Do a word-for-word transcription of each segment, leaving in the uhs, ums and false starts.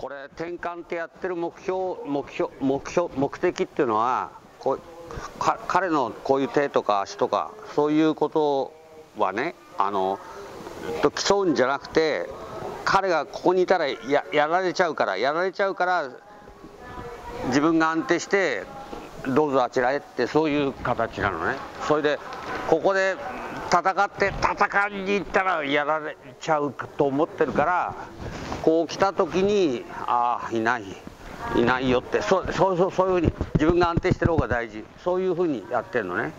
これ転換ってやってる目標目標目標目的っていうのはこうか彼のこういう手とか足とかそういうことはねあのと競うんじゃなくて彼がここにいたら や, やられちゃうからやられちゃうから自分が安定してどうぞあちらへってそういう形なのね。それでここで戦って戦いに行ったらやられちゃうと思ってるからこう来た時にああいないいないよってそ う, そうそうそういうふうに自分が安定してる方が大事そういうふうにやってるのね。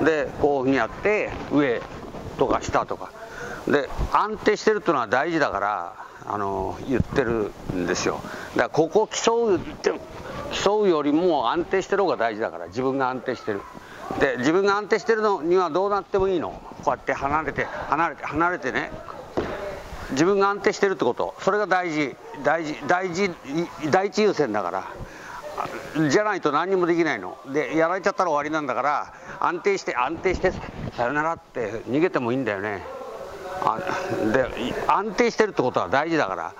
でこういうふうにやって上とか下とかで安定してるっていうのは大事だからあの言ってるんですよ。だからここ競うって競うよりも安定してる方が大事だから自分が安定してる。で自分が安定してるのにはどうなってもいいの。こうやって離れて離れて離れてね自分が安定してるってことそれが大事大事大事第一優先だからじゃないと何にもできないのでやられちゃったら終わりなんだから安定して安定してさよならって逃げてもいいんだよね。あで安定してるってことは大事だから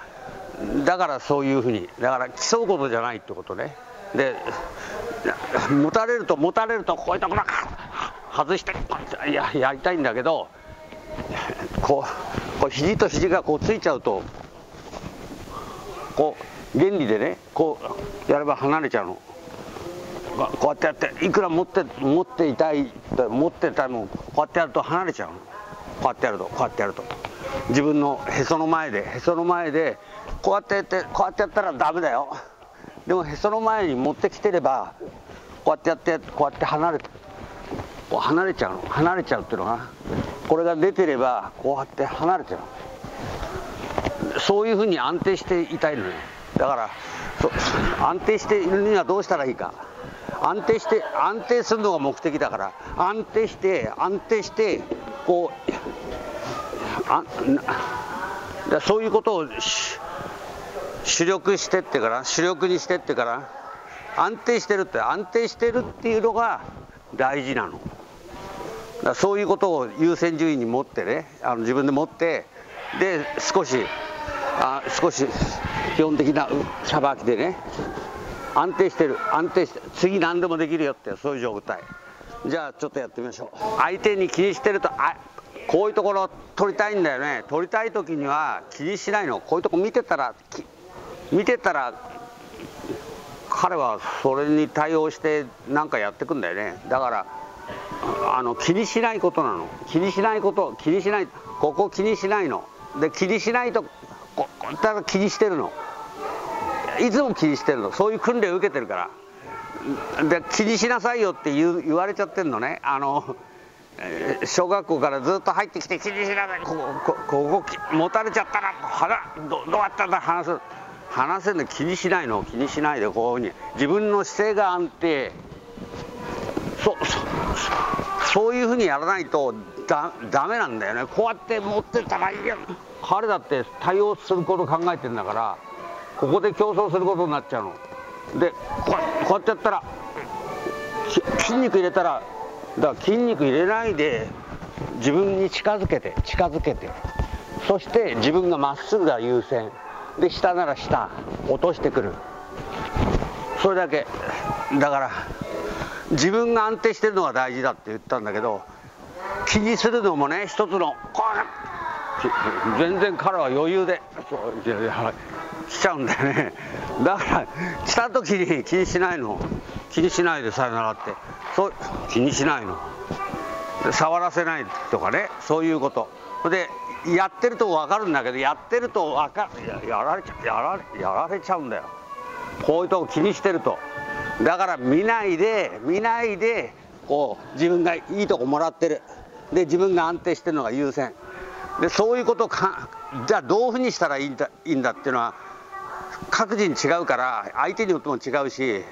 だからそういうふうにだから競うことじゃないってことね。で持たれると持たれるとこういうところ外していややりたいんだけどこうこう肘と肘がこうついちゃうとこう原理でねこうやれば離れちゃうの。こうやってやっていくら持って持っていたい持ってたのこうやってやると離れちゃうの。こうやってやるとこうやってやると自分のへその前でへその前でこうやってやってこうやってやったらダメだよ。でもへその前に持ってきてればこうやってやってこうやって離れてこう離れちゃうの離れちゃうっていうのかなこれが出てればこうやって離れちゃう。そういうふうに安定していたいのね。だから安定しているにはどうしたらいいか安定して安定するのが目的だから安定して安定してこうあなそういうことを主力してってから主力にしてってから安定してるって安定してるっていうのが大事なの。だからそういうことを優先順位に持ってねあの自分で持ってで少しあ少し基本的なさばきでね安定してる安定して次何でもできるよってそういう状態。じゃあちょっとやってみましょう。相手に気にしてるとあこういうところ取りたいんだよね。取りたい時には気にしないの。こういうとこ見てたら見てたら彼はそれに対応して何かやってくんだよね。だからあの気にしないことなの。気にしないこと気にしないここ気にしないので気にしないとここだから気にしてるのいつも気にしてるのそういう訓練を受けてるからで気にしなさいよって 言, 言われちゃってるのね。あの小学校からずっと入ってきて気にしなさいここここ持たれちゃったら腹 ど, どうやったんだ話す話せんで気にしないの気にしないでこういうふうに自分の姿勢が安定 そ, そ, そういうふうにやらないと ダ, ダメなんだよね。こうやって持ってたらいいや彼だって対応すること考えてんだからここで競争することになっちゃうのでこ う, こうやってやったら筋肉入れたらだから筋肉入れないで自分に近づけて近づけてそして自分がまっすぐが優先。で下なら下落としてくるそれだけだから自分が安定してるのが大事だって言ったんだけど気にするのもね一つの全然彼は余裕で来ちゃうんだよね。だから来た時に気にしないの気にしないでさよならってそう気にしないの触らせないとかねそういうことでやってると分かるんだけどやってると分かる や, やられちゃやられやられちゃうんだよこういうとこ気にしてると。だから見ないで見ないでこう自分がいいとこもらってるで自分が安定してるのが優先でそういうことかじゃあどういうふうにしたらいいん だ, いいんだっていうのは各人違うから相手によっても違うし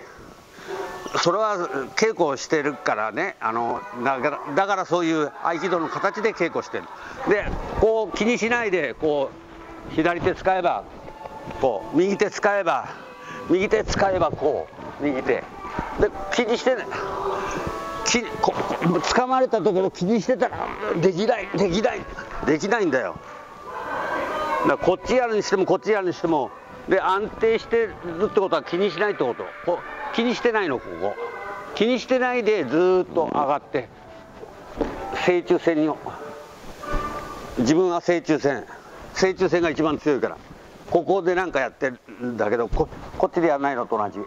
それは稽古をしてるからねあのだから、だからそういう合気道の形で稽古してるでこう気にしないでこう左手使えばこう右手使えば右手使えばこう右手で気にしてきこ掴まれたところ気にしてたらできないできないできないんだよ。だからこっちやるにしてもこっちやるにしてもで安定してるってことは気にしないってこと、こ気にしてないの、ここ気にしてないでずっと上がって正中線に、自分は正中線正中線が一番強いから、ここで何かやってるんだけど、 こ, こっちでやらないのと同じ、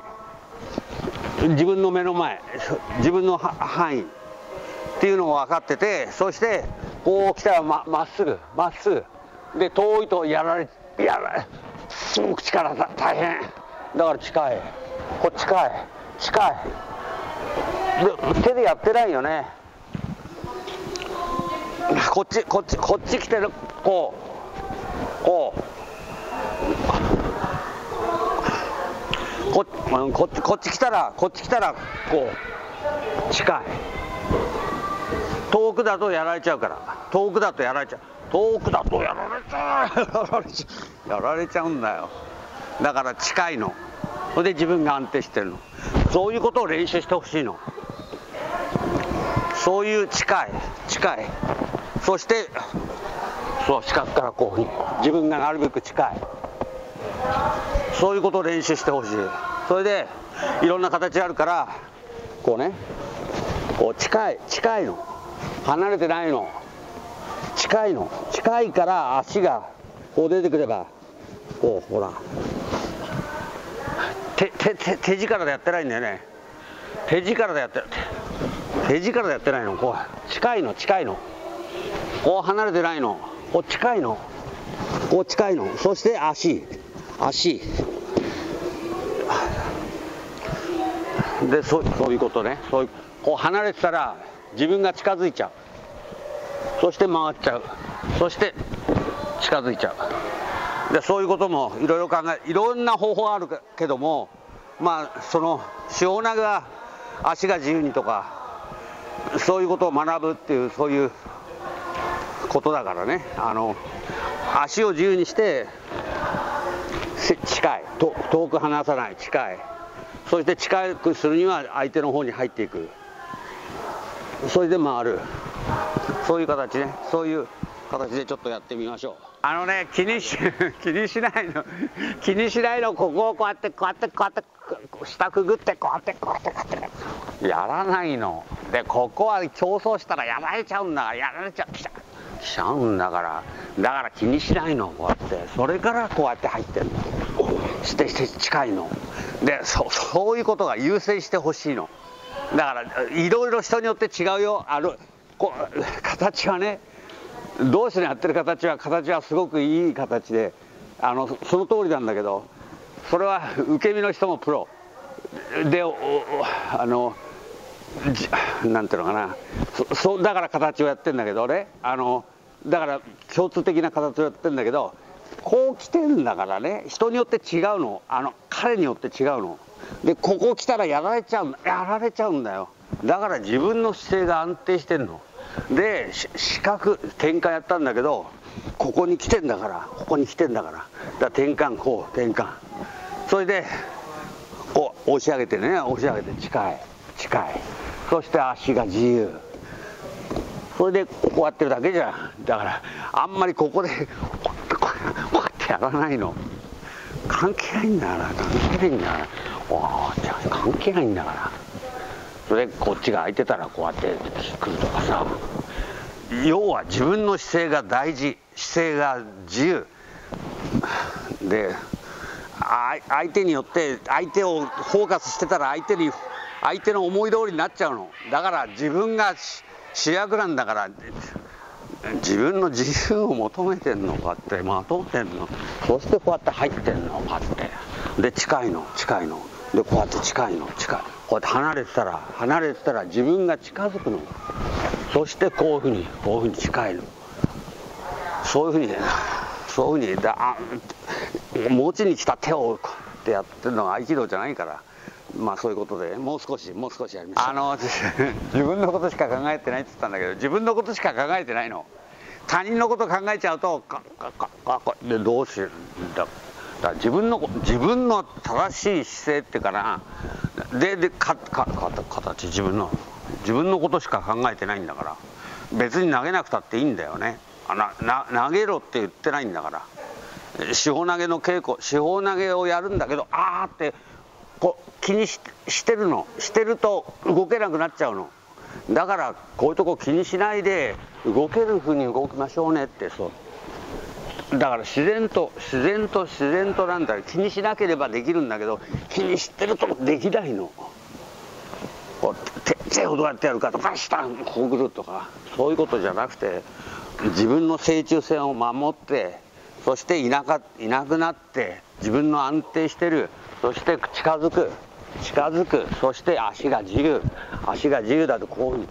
自分の目の前、自分の範囲っていうのを分かってて、そしてこう来たらままっすぐまっすぐで、遠いとやられやられすごく力だ、大変だから近い、こっち近い近いで手でやってないよね、こっちこっちこっち来てる、こうこうこここっち来たらこっち来たらこう近い、遠くだとやられちゃうから、遠くだとやられちゃう、遠くだとやられちゃうやられちゃうんだよ、だから近いの、それで自分が安定してるの、そういうことを練習してほしいの、そういう近い近い、そしてそう近くからこう自分がなるべく近い、そういうことを練習してほしい。それでいろんな形あるから、こうね、こう近い近いの、離れてないの、近いの近いから足がこう出てくれば、こうほら手手手手力でやってないんだよね、手力でやって手力でやってないの、こう近いの近いの、こう離れてないの、こう近いのこう近いの、そして足足で、そ う, そういうことね、そういうこう離れてたら自分が近づいちゃう、そして回っちゃう、そして近づいちゃう、でそういうこともいろいろ考え、いろんな方法あるけども、まあその塩投げは足が自由にとか、そういうことを学ぶっていう、そういうことだからね、あの足を自由にして近い、遠く離さない、近い、そして近くするには相手の方に入っていく、それで回る、そういう形ね、そういう形でちょっとやってみましょう。あのね、気にし気にしないの気にしないの、ここをこうやってこうやってこうやって下くぐってこうやってこうやってこうやってやらないので、ここは競争したらやられちゃうんだから、やられちゃう、しちゃうんだからだから気にしないの、こうやって、それからこうやって入ってるの、してして近いので、そそういうことが優先してほしいのだから、いろいろ人によって違うよ、あのこ形はね、同士のやってる形は形はすごくいい形で、あのその通りなんだけど、それは受け身の人もプロで、あのなんていうのかな、そそだから形をやってんだけどね、あのだから共通的な形をやってんだけど、こう来てるんだからね、人によって違うの、あの彼によって違うので、ここ来たらやられちゃうやられちゃうんだよ、だから自分の姿勢が安定してんので、四角転換やったんだけど、ここに来てんだからここに来てんだからだから転換、こう転換、それでこう押し上げてね、押し上げて近い近い、そして足が自由、それでこうやってるだけじゃん、だからあんまりここでこうやってやらないの、関係ないんだから、関係ないんだから関係ないんだから、それでこっちが空いてたらこうやって来るとかさ、要は自分の姿勢が大事、姿勢が自由で、相手によって、相手をフォーカスしてたら相手に相手の思い通りになっちゃうのだから、自分が主役なんだから、自分の自由を求めてんのかって、まとってんの、そしてこうやって入ってんのかって、で近いの近いので、こうやって近いの近い、こうやって離れてたら離れてたら自分が近づくの、そしてこういうふうにこういうふうに近いの、そういうふうにそういうふうにだ持ちに来た手をこうやってやってるのが合気道じゃないから、まあそういうことで、もう少しもう少しやりましょう。あの自分のことしか考えてないって言ったんだけど、自分のことしか考えてないの、他人のこと考えちゃうとカッカッカッカッでどうしよう、だから自分の自分の正しい姿勢っていうかな、ででかかか形自分の自分のことしか考えてないんだから、別に投げなくたっていいんだよね、あなな投げろって言ってないんだから、四方投げの稽古、四方投げをやるんだけど、あーってこう気に し, してるのしてると動けなくなっちゃうの。だからこういうとこ気にしないで動けるふうに動きましょうねって。そうだから自然と自然と自然となんだ、気にしなければできるんだけど、気にしてるとできないの。こう 手, 手をどうやってやるかとか、下こうぐるとか、そういうことじゃなくて、自分の正中線を守って、そしてい な, かいなくなって、自分の安定してる、そして近づく近づく、そして足が自由、足が自由だとこういう。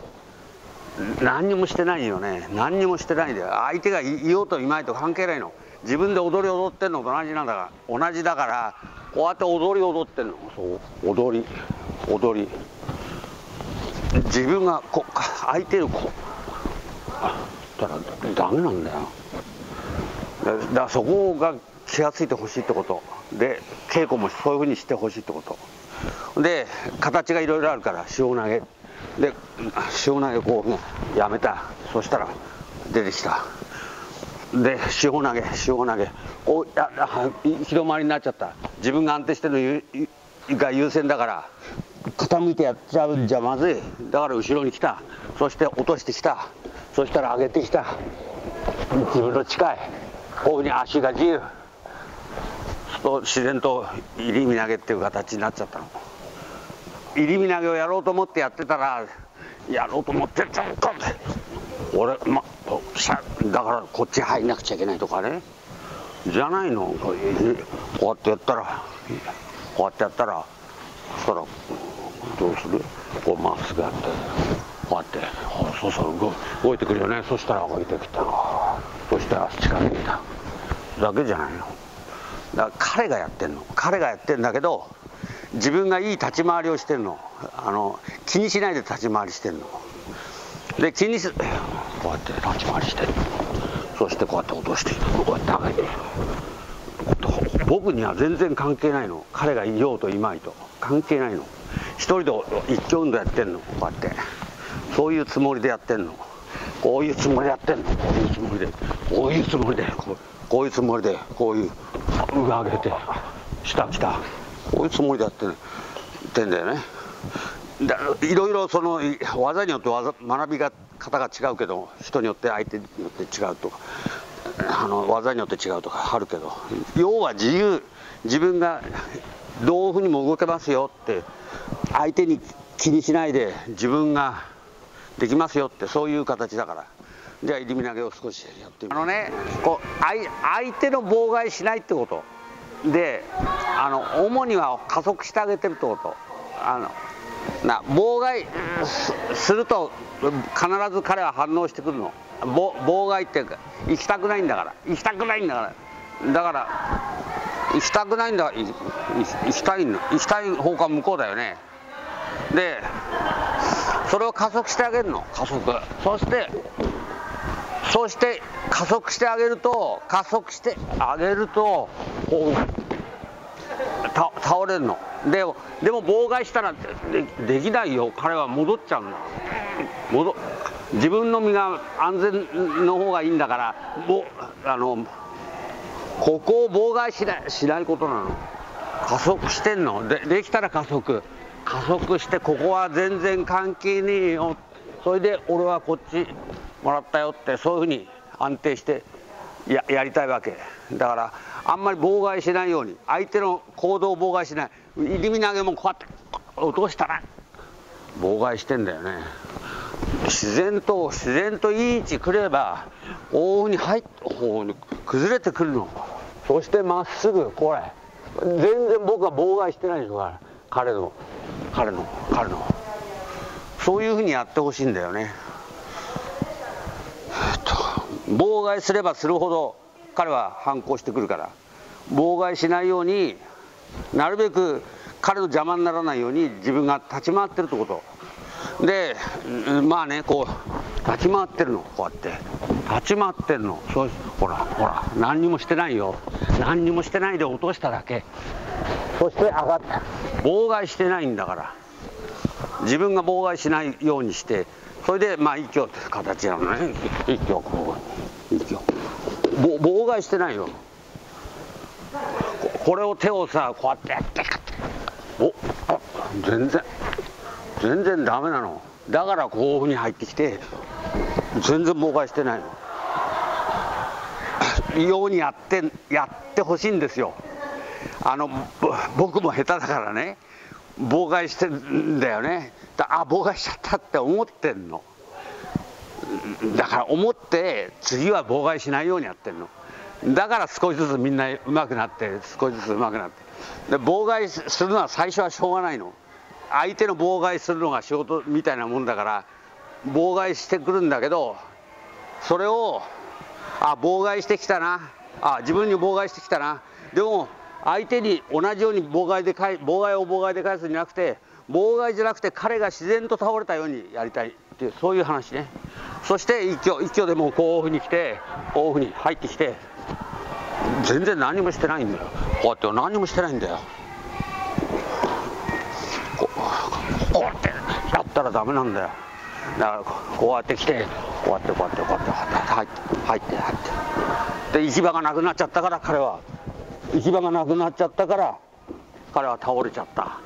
何にもしてないよね。何にもしてないんだよ。相手がいようといまいと関係ないの。自分で踊り踊ってんのと同じなんだから、同じだから、こうやって踊り踊ってんの。そう踊り踊り自分がこ相手をこうだからダメなんだよ。だからそこが気が付いてほしいってことで、稽古もそういうふうにしてほしいってことで、形がいろいろあるから、塩投げで塩投げこうねやめた、そしたら出てきた、で塩投げ塩投げお広回りになっちゃった。自分が安定してるのが優先だから、傾いてやっちゃうんじゃまずい。だから後ろに来た、そして落としてきた、そしたら上げてきた、自分の近い、こういうふうに足が自由と自然と入り身投げっていう形になっちゃったの。入り身投げをやろうと思ってやってたら、やろうと思ってちょっと俺、ま、だからこっち入んなくちゃいけないとかね、じゃないの。こうやってやったらこうやってやったらそしたらどうする、こうまっすぐやって、こうやって、そうそう動、動いてくるよね。そしたら動いてきた、そしたら近づいただけじゃないの。だから彼がやってんの彼がやってんだけど、自分がいい立ち回りをしてるの。あの気にしないで立ち回りしてるので、気にすこうやって立ち回りしてる。そしてこうやって落としてこうやって上げて、僕には全然関係ないの。彼がいようといまいと関係ないの。一人で一挙運動やってんの。こうやってそういうつもりでやってんの。こういうつもりでやってんの。こういうつもりでこういうつもりでこう、こういうつもりでこういう上上げて下来た、こういうつもりでやってるってんだよね。いろいろその技によって技学び方が違うけど、人によって相手によって違うとか、あの技によって違うとかあるけど、要は自由、自分がどういうふうにも動けますよって、相手に気にしないで自分ができますよって、そういう形だから。じゃあ入身投げを少しやってみる。あのね、こう相手の妨害しないってことで、あの主には加速してあげてるってこと。あのな妨害 す, すると必ず彼は反応してくるの。妨害っていうか、行きたくないんだから行きたくないんだからだから行きたくないんだから行きたいの行きたい方向は向こうだよね。でそれを加速してあげるの。加速そしてそして加速してあげると加速してあげるとこうた倒れるの。でもでも妨害したら で, できないよ。彼は戻っちゃうんだ。戻自分の身が安全の方がいいんだから、もあのここを妨害し な, しないことなの。加速してんの で, できたら加速加速して、ここは全然関係ねえよ、それで俺はこっちもらったよって、そういうふうに安定して や, やりたいわけだから、あんまり妨害しないように、相手の行動を妨害しない。入身投げもこうやって落としたら妨害してんだよね。自然と自然といい位置くれば、こういうふうに入ってこう崩れてくるの。そしてまっすぐ、これ全然僕は妨害してないですから、彼の彼の彼のそういうふうにやってほしいんだよね。妨害すればするほど彼は反抗してくるから、妨害しないように、なるべく彼の邪魔にならないように自分が立ち回ってるってことで、まあね、こう立ち回ってるの。こうやって立ち回ってるの。そう、ほらほら、何にもしてないよ。何にもしてないで落としただけ。そして上がった。妨害してないんだから、自分が妨害しないようにして、それでまあ一挙って形なのね。一挙こう一挙妨害してないよ。これを手をさこうやってやっておあ全然全然ダメなのだからこういうふうに入ってきて全然妨害してないのようにやってやってほしいんですよ。あの僕も下手だからね妨害してんだよね。だあ妨害しちゃったって思ってんのだから思って次は妨害しないようにやってんのだから少しずつみんなうまくなって少しずつうまくなってで妨害するのは最初はしょうがないの相手の妨害するのが仕事みたいなもんだから妨害してくるんだけどそれをあ妨害してきたなあ自分に妨害してきたなでも相手に同じように妨害で返妨害を妨害で返すんじゃなくて妨害じゃなくて彼が自然と倒れたようにやりたいっていうそういう話ね。そして一挙一挙でもうこういうふうに来てこういうふうに入ってきて全然何もしてないんだよこうやって何もしてないんだよこうこうやってやったらダメなんだよだからこうやって来てこうやってこうやってこうやって入って入って入ってで行き場がなくなっちゃったから彼は行き場がなくなっちゃったから彼は倒れちゃった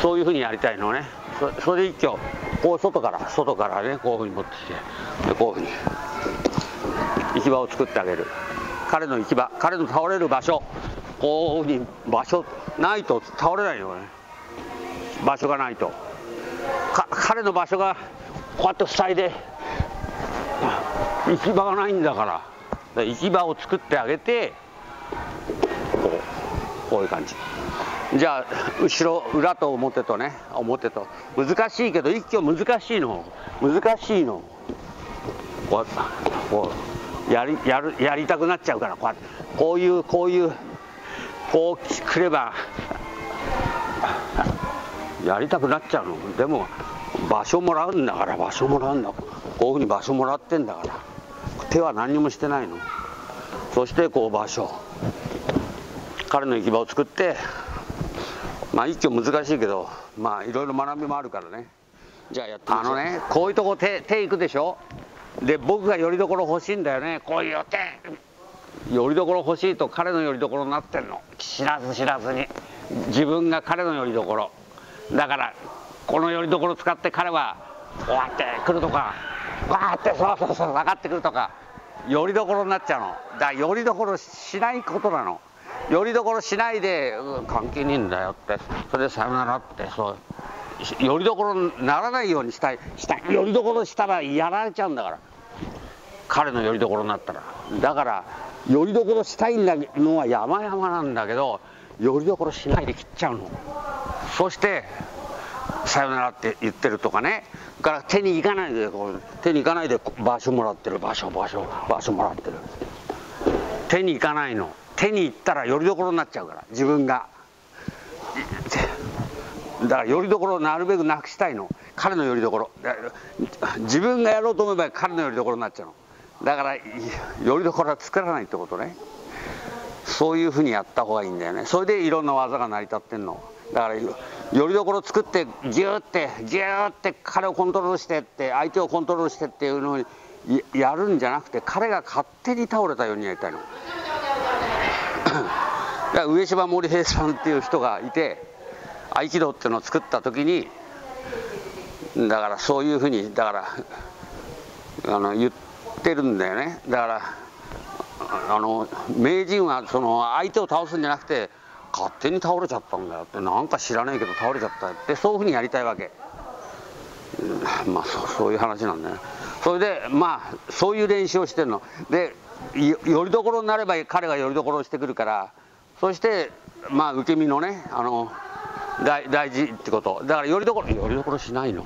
そういうふうにやりたいのね。 そ, それで一挙こう外から外からねこういうふうに持ってきてでこういうふうに行き場を作ってあげる彼の行き場彼の倒れる場所こういうふうに場所ないと倒れないよね場所がないとか彼の場所がこうやって塞いで行き場がないんだから、だから行き場を作ってあげてこう、こういう感じ。じゃあ後ろ裏と表とね表と難しいけど一挙難しいの難しいのこう、こうやり、やる、やりたくなっちゃうからこうやってこういうこういうこうくればやりたくなっちゃうのでも場所もらうんだから場所もらうんだこういうふうに場所もらってんだから手は何にもしてないの。そしてこう場所彼の行き場を作ってまあ一挙難しいけどまあいろいろ学びもあるからね。じゃあやってみましょう。あのねこういうとこ手手いくでしょで僕がよりどころ欲しいんだよねこういう手よりどころ欲しいと彼のよりどころになってんの知らず知らずに自分が彼のよりどころだからこのよりどころ使って彼はこうやってくるとかわーってそうそうそう上がってくるとかよりどころになっちゃうのだからよりどころしないことなの。よりどころしないで関係ねえんだよってそれでさよならってそうよりどころにならないようにしたいしたいよりどころしたらやられちゃうんだから彼のよりどころになったらだからよりどころしたいのは山々なんだけどよりどころしないで切っちゃうの。そしてさよならって言ってるとかねから手に行かないでこう手に行かないで場所もらってる場所場所場所もらってる手に行かないの手に行ったらよりどころになっちゃうから自分がだからよりどころをなるべくなくしたいの彼のよりどころ自分がやろうと思えば彼のよりどころになっちゃうのだからよりどころは作らないってことねそういうふうにやった方がいいんだよね。それでいろんな技が成り立ってんのだからよりどころ作ってギューってギューって彼をコントロールしてって相手をコントロールしてっていうのをやるんじゃなくて彼が勝手に倒れたようにやりたいの。上島森平さんっていう人がいて合気道っていうのを作った時にだからそういうふうにだからあの言ってるんだよね。だからあの名人はその相手を倒すんじゃなくて勝手に倒れちゃったんだよってなんか知らないけど倒れちゃったってそういうふうにやりたいわけ、うん、まあ そ, そういう話なんだよね。それでまあそういう練習をしてるのでよりどころになれば彼がよりどころをしてくるからそしてまあ受け身のねあの 大, 大事ってことだからよりどころよりどころしないの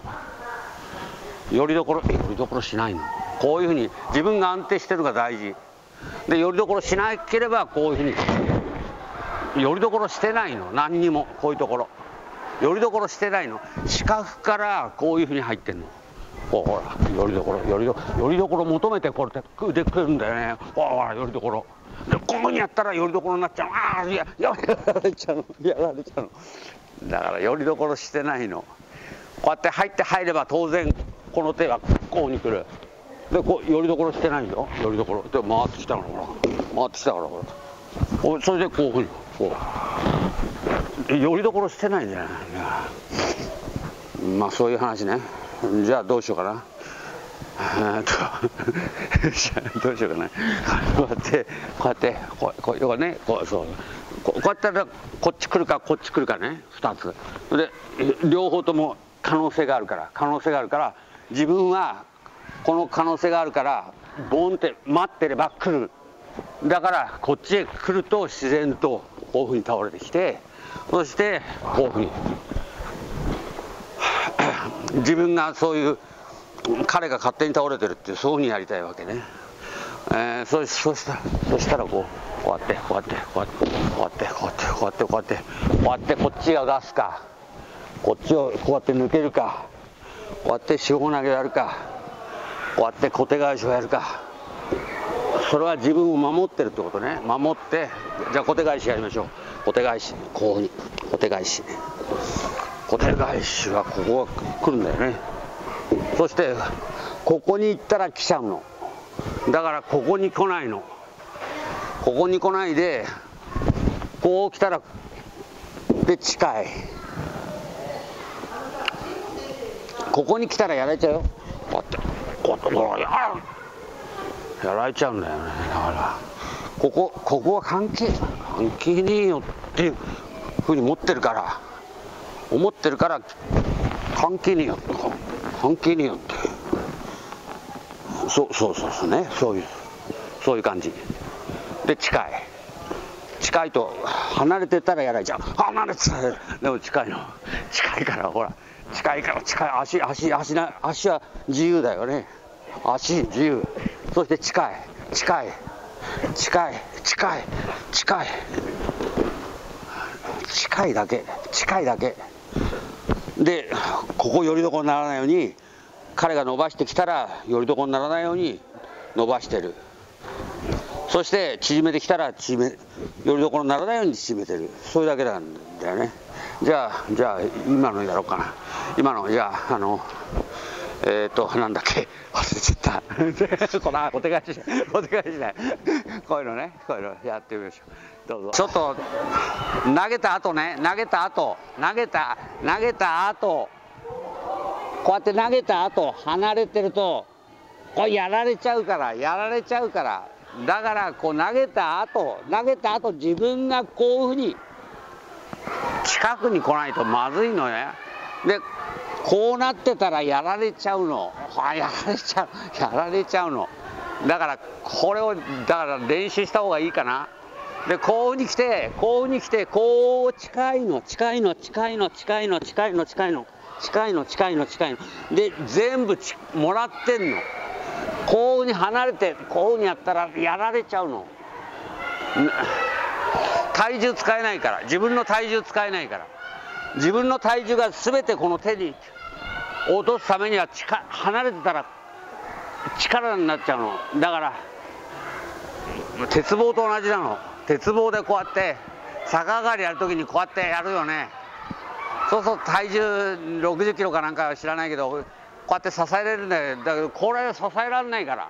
よりどころよりどころしないのこういうふうに自分が安定してるが大事でよりどころしなければこういうふうによりどころしてないの何にもこういうところよりどころしてないの四角からこういうふうに入ってんの。ほらよりどころよりどよりどころ求めてこれって腕くるんだよね。ほらよりどころでこういうふうにやったらよりどころになっちゃうああいややられちゃうのやられちゃうのだからよりどころしてないのこうやって入って入れば当然この手はこうに来るでこうよりどころしてないよよりどころで回ってきたからほら回ってきたからほら。それでこういうふうにこうよりどころしてないんじゃないまあそういう話ね。じゃあどうしようかなどうしようかなこうやってこうやってこうこうよくねこうそうこうやったらこっち来るかこっち来るかねふたつで両方とも可能性があるから可能性があるから自分はこの可能性があるからボンって待ってれば来るだからこっちへ来ると自然とこういうふうに倒れてきてそしてこういうふうに自分がそういう。彼が勝手に倒れてるってそういうふうにやりたいわけね、えー、そ, そ, したそしたらこうこうやってこうやってこうやってこうやってこうやってこうやってこうやってこうやってこっちを出すかこっちをこうやって抜けるかこうやって四方投げやるかこうやって小手返しをやるかそれは自分を守ってるってことね守ってじゃあ小手返しやりましょう小手返しこういうふうに小手返し小手返しはここが来るんだよねそしてここに行ったら来ちゃうのだからここに来ないのここに来ないでこう来たらで近いここに来たらやられちゃうよこうやってこうやってやられちゃうんだよねだからここここは関係関係ねえよっていうふうに持ってるから思ってるから関係ねえよとか。関係ねえよってそうそうそうそうねそういうそういう感じで近い近いと離れてたらやられちゃう離れてたらでも近いの近いからほら近いから近い足足足な足は自由だよね足自由そして近い近い近い近い近い近いだけ近いだけでここよりどころにならないように彼が伸ばしてきたらよりどころにならないように伸ばしてるそして縮めてきたら縮めよりどころにならないように縮めてるそれだけなんだよねじゃあじゃあ今のやろうかな今のじゃああのえっとなんだっけ忘れちゃったこのお手返しお手返しだこういうのねこういうのやってみましょうどうぞちょっと投げた後ね投げた後投げた投げた後こうやって投げた後離れてるとこうやられちゃうからやられちゃうからだからこう投げた後投げた後自分がこういうふうに近くに来ないとまずいのねでこうなってたらやられちゃうのあやられちゃうやられちゃうのだからこれをだから練習した方がいいかなでこういうふうに来てこういうふうに来てこう近いの近いの近いの近いの近いの近いの近いの近いの近いので全部ちもらってんのこういうふうに離れてこういうふうにやったらやられちゃうの体重使えないから自分の体重使えないから。自分の体重が全てこの手に落とすためには近離れてたら力になっちゃうのだから鉄棒と同じなの鉄棒でこうやって逆上がりやるときにこうやってやるよねそうすると体重ろくじゅっキロかなんかは知らないけどこうやって支えれるんだけどだけどこれ支えられないから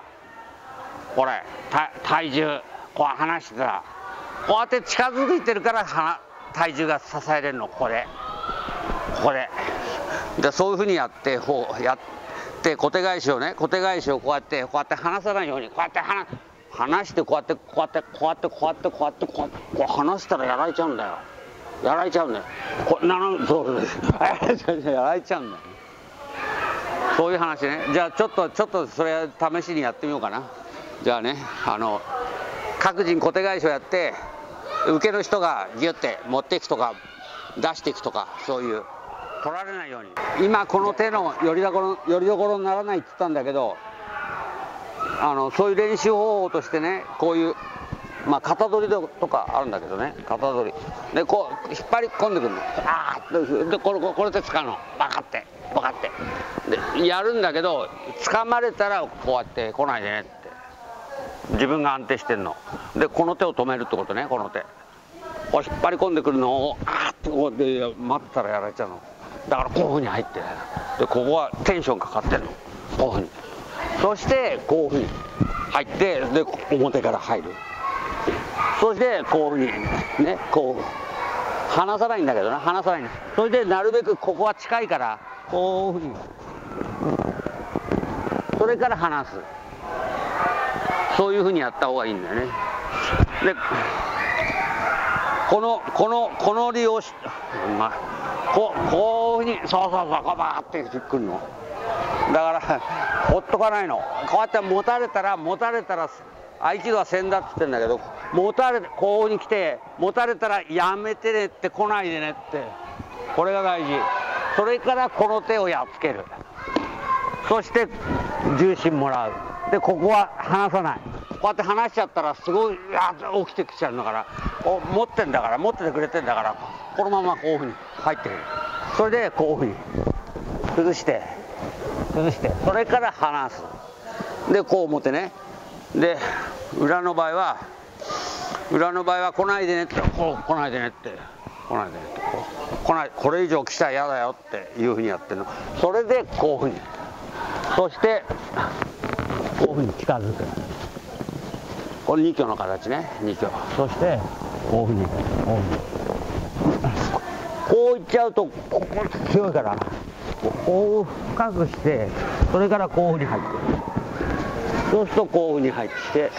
これ体重こう離してたらこうやって近づいてるから離体重が支えれるのここで。ここででそういうふうにやってこうやって小手返しをね小手返しをこうやってこうやって離さないようにこうやって離離してこうやってこうやってこうやってこうやってこうやってこうやって離したらやられちゃうんだよやられちゃうんだよこなのそうですやられちゃうんだよそういう話ねじゃあちょっとちょっとそれ試しにやってみようかなじゃあねあの各人小手返しをやって受けの人がギュッて持っていくとか出していくとかそういう取られないように今この手のよりどころよりどころにならないって言ったんだけどあのそういう練習方法としてねこういう、まあ、型取りとかあるんだけどね型取りでこう引っ張り込んでくるのあーでこれこれで使うのバカってバカってでやるんだけど掴まれたらこうやって来ないでねって。自分が安定してんのでこの手を止めるってことねこの手こう引っ張り込んでくるのをあーってこうで待ったらやられちゃうのだからこういうふうに入ってでここはテンションかかってんのこういうふうにそしてこういうふうに入ってで表から入るそしてこういうふうにね、こう離さないんだけどな、離さないんだ。それでなるべくここは近いからこういうふうに、それから離す。そういうふうにやった方がいいんだよね。でこのこのこの利用し、まあ、こうこういうふうに、そうそうそう、こうバーってくるの。だからほっとかないの。こうやって持たれたら持たれたら合気道はせんだって言ってんだけど、持たれてこうに来て持たれたらやめてねって、来ないでねって、これが大事。それからこの手をやっつける。そして重心もらう。でここは離さない。こうやって離しちゃったらすごい起きてきちゃうんだから、お持ってんだから持っててくれてんだから、このままこういうふうに入ってくる。それでこういうふうに崩して崩して、それから離す。でこう持ってね。で裏の場合は裏の場合は来ないでねって、こう来ないでねって、来ないでねって、こう来ない、これ以上来たら嫌だよっていうふうにやってるの。それでこういうふうに、そしてこういうふうに近づく。これ二挙の形ね、二挙。そしてこういうふうに、こういっちゃうとここ強いから、こう深くして、それからこういうふうに入ってくる。そうするとこういうふうに入ってきて、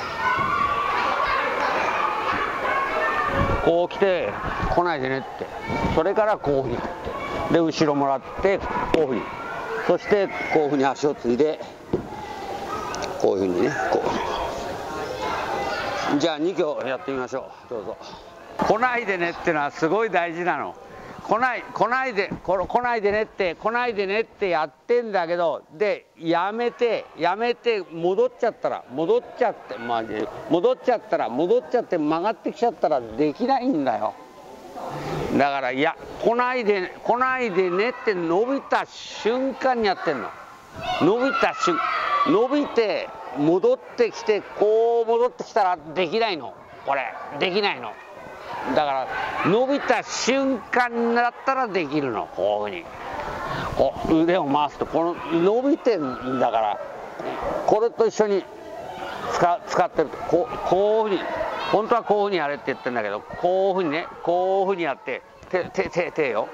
こう来て来ないでねって、それからこういうふうに入って、で後ろもらってこういうふうに、そしてこういうふうに足をついで、こういうふうにね、こう。じゃあに挙やってみましょう。どうぞ。来ないでねってのはすごい大事なの。来ない来ないで、来ないでねって来ないでねってやってんだけど、でやめてやめて戻っちゃったら戻っちゃって、まあ、戻っちゃったら戻っちゃって曲がってきちゃったらできないんだよ。だから、いや来ないで来ないでねって伸びた瞬間にやってんの。伸びた瞬伸びて戻ってきて、こう戻ってきたらできないの。これできないの。だから伸びた瞬間だったらできるの。こういうふうに腕を回すと、この伸びてんだから、これと一緒に 使, 使ってると、こ う, こういうふうに、本当はこういうふうにやれって言ってるんだけど、こういうふうにね、こういうふうにやって、手手手手よ、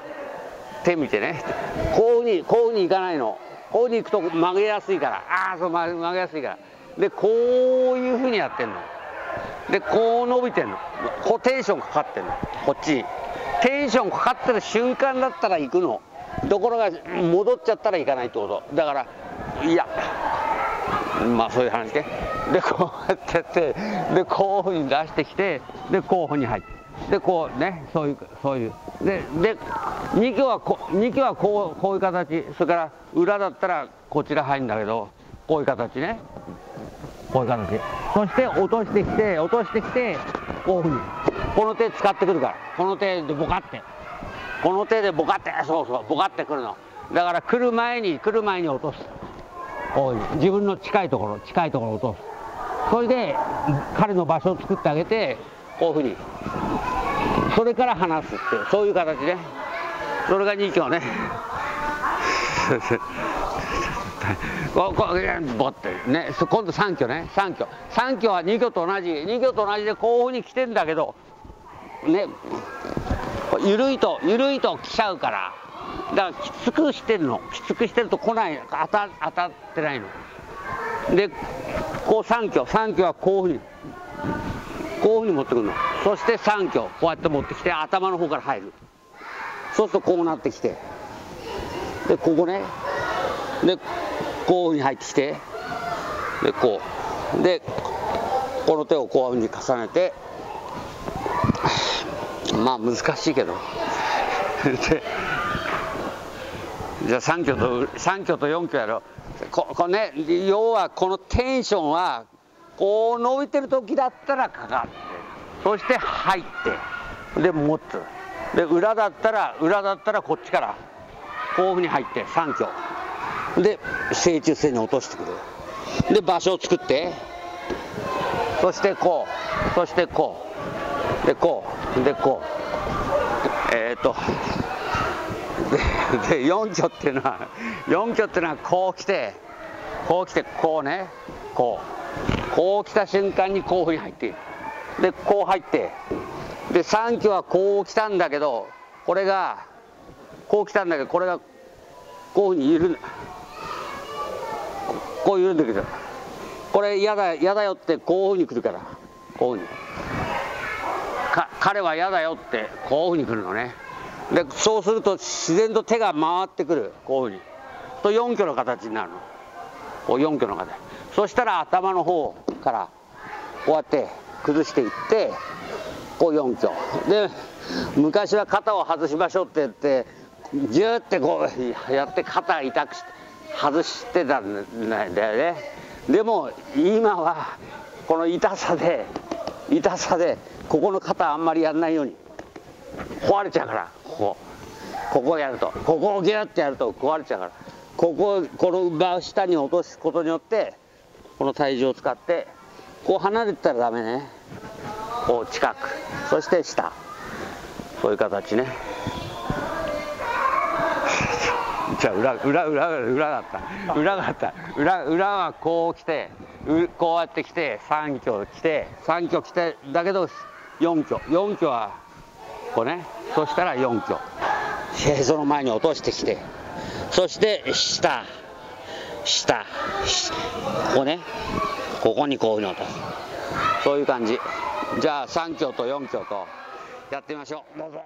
手見てね、こういうふうにこういうふうにいかないの。こういうふうにいくと曲げやすいから、ああそう曲げやすいから、でこういうふうにやってんの。でこう伸びてんの。こうテンションかかってんの。こっちテンションかかってる瞬間だったら行くの。ところが戻っちゃったら行かないってことだから、いやまあそういう話で、でこうやってやって、でこういうふうに出してきて、でこういうふうに入って、でこうね、そういうそういうででに挙はこに挙はこうこういう形。それから裏だったらこちら入るんだけど、こういう形ね、こういう形。そして落としてきて落としてきて、こういうふうにこの手使ってくるから、この手でボカってこの手でボカって、そうそうボカってくるの。だから来る前に来る前に落とす。こういう自分の近いところ近いところ落とす。それで彼の場所を作ってあげて、こういうふうに、それから離すっていう、そういう形ね。それがに挙ね。ここボッてね、今度さん挙ね。さん挙さん挙はに挙と同じに挙と同じで、こういうふうに来てんだけどね、ゆるいとゆるいと来ちゃうから、だからきつくしてるの。きつくしてると来ない、当た、当たってないので、こうさん挙さん挙はこういうふうにこういうふうに持ってくるの。そしてさん挙こうやって持ってきて、頭の方から入る。そうするとこうなってきて、でここね、でこういうふうに入ってきて、でこうでこの手をこういうふうに重ねて、まあ難しいけどで、じゃあさん挙とさん挙とよん挙やろう。ここね、要はこのテンションはこう伸びてる時だったらかかって、そして入ってで持つ。で裏だったら裏だったらこっちからこういうふうに入ってさん挙で正中線に落としてくる。で場所を作って、そしてこうそしてこうでこうでこうえー、っとででよん挙っていうのはよん挙っていうのはこう来てこう来てこうね、こうこう来た瞬間にこういうふうに入っている。でこう入ってでさんきょはこう来たんだけどこれがこう来たんだけどこれがこういうふうに緩んでこう緩んでくる。これ嫌だ嫌だよってこういうふうに来るからこういうふうに。か彼は嫌だよってこういうふうに来るのね。でそうすると自然と手が回ってくるこういうふうにとよんきょの形になるの。こうよんきょの形。そしたら頭の方からこうやって崩していってこうよんきょで昔は肩を外しましょうって言ってジューってこうやって肩痛くして外してたんだよね。でも今はこの痛さで痛さでここの肩あんまりやんないように壊れちゃうからここここをやるとここをギュッてやると壊れちゃうからここをこの真下に落とすことによってこの体重を使ってこう離れてたらダメね。こう近くそして下こういう形ね。じゃあ裏裏裏裏だった裏だった裏裏はこう来てこうやって来てさんきょ来てさんきょ来てだけどよんきょよんきょはこうね。そしたらよんきょへその前に落としてきてそして下下ここねここにこういうのとそういう感じ。じゃあさんきょとよんきょとやってみましょう。どうぞ。